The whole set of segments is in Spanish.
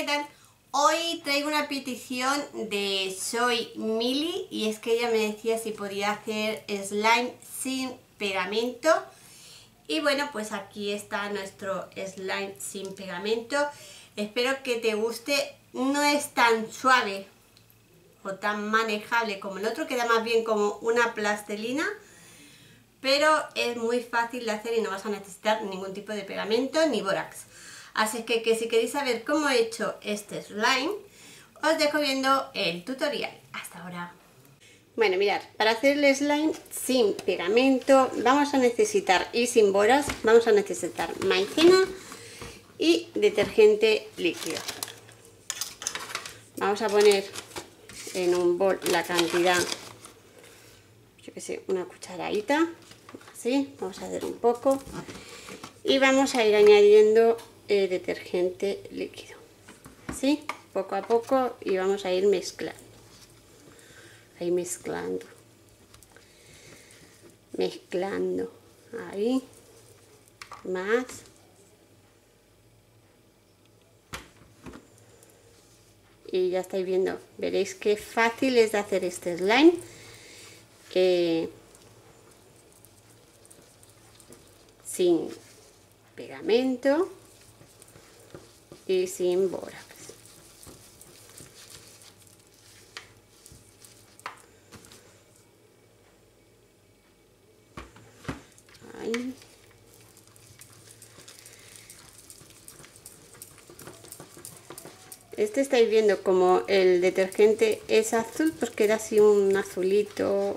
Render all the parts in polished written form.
¿qué tal? Hoy traigo una petición de Soy Mili y es que ella me decía si podía hacer slime sin pegamento. Y bueno, pues aquí está nuestro slime sin pegamento. Espero que te guste. No es tan suave o tan manejable como el otro, queda más bien como una plastilina, pero es muy fácil de hacer y no vas a necesitar ningún tipo de pegamento ni bórax. Así que si queréis saber cómo he hecho este slime, os dejo viendo el tutorial. Hasta ahora. Bueno, mirad, para hacer el slime sin pegamento vamos a necesitar, y sin bórax, vamos a necesitar maicena y detergente líquido. Vamos a poner en un bol la cantidad, yo que sé, una cucharadita, así. Vamos a hacer un poco y vamos a ir añadiendo detergente líquido, así, poco a poco, y vamos a ir mezclando, ahí mezclando, ahí, más, y ya estáis viendo, veréis qué fácil es de hacer este slime, sin pegamento y sin bórax. Ahí. Este estáis viendo como el detergente es azul, pues queda así un azulito.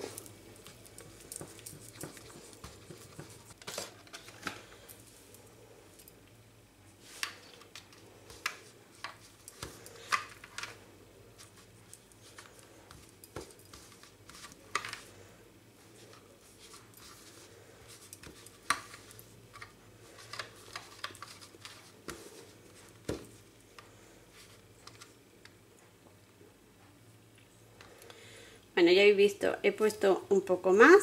Bueno, ya habéis visto, he puesto un poco más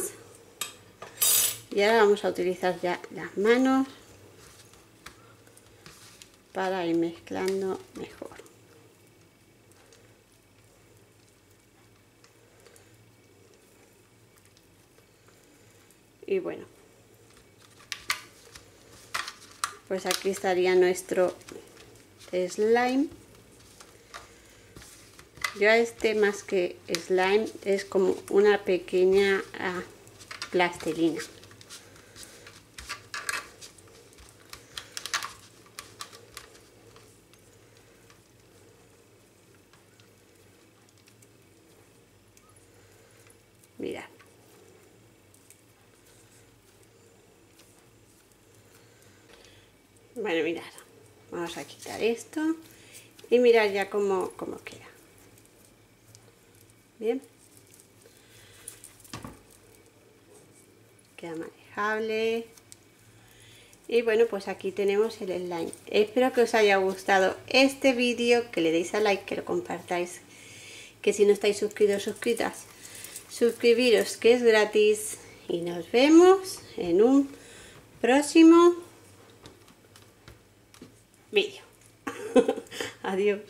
y ahora vamos a utilizar ya las manos para ir mezclando mejor. Y bueno, pues aquí estaría nuestro slime. Yo a este, más que slime, es como una pequeña plastilina. Mirad. Bueno, mirad. Vamos a quitar esto y mirad ya cómo queda. Bien, queda manejable. Y bueno, pues aquí tenemos el slime. Espero que os haya gustado este vídeo, que le deis a like, que lo compartáis, que si no estáis suscritos, suscritas, suscribiros, que es gratis, y nos vemos en un próximo vídeo. Adiós.